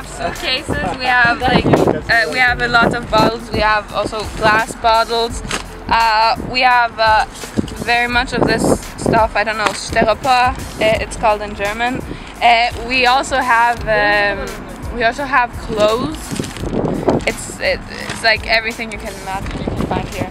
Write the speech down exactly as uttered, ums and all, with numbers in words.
have suitcases, we have like uh, we have a lot of bottles, we have also glass bottles, uh, we have uh, very much of this stuff, I don't know, Styropor, it's called in German. Uh, we also have um, we also have clothes. It's it, it's like everything you can imagine you can find here.